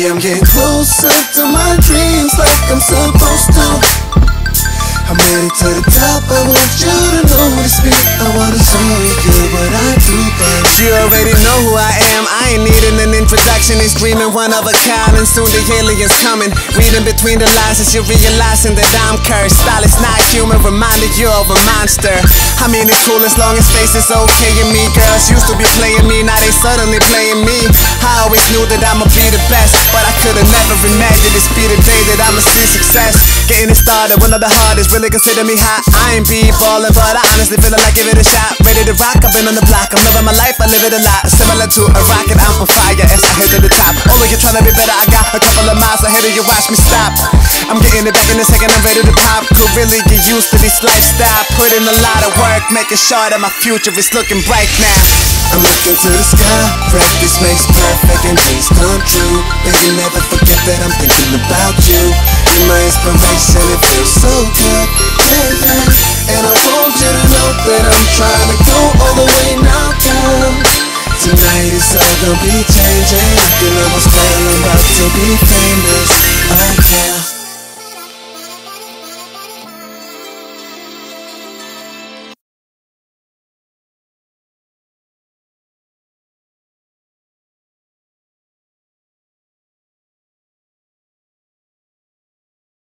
Baby, I'm getting closer to my dreams like I'm supposed to. I'm headed to the top, I want you to notice me. I wanna show you good what I do, baby. You already know who I am, I ain't needing an introduction. It's dreaming one of a kind and soon the alien's coming. Reading between the lines as you're realizing that I'm cursed. Style is not human, reminded you of a monster. I mean it's cool as long as face is okay in me. Girls used to be playing me, now they suddenly playing me. I always knew that I'ma be the best, but I could've never imagined this be the day that I'ma see success. Getting it started, one of the hardest, really consider me hot. I ain't be ballin', but I honestly feel like give it a shot. Ready to rock, I've been on the block, I'm living my life, I live it a lot. Similar to a rocket, I'm on fire as I head to the top. Oh look, you're tryna be better, I got a couple of miles ahead of you, watch me stop. I'm getting it back in a second, I'm ready to pop. Could really get used to this lifestyle. Put in a lot of work, making sure that my future is looking bright now. I'm looking to the sky, practice makes perfect and dreams come true. Baby, never forget that I'm thinking about you. You're my inspiration, it feels so good, yeah, yeah. And I want you to know that I'm trying to go all the way now, girl. Tonight it's all gonna be changing. You know I'm about to be famous.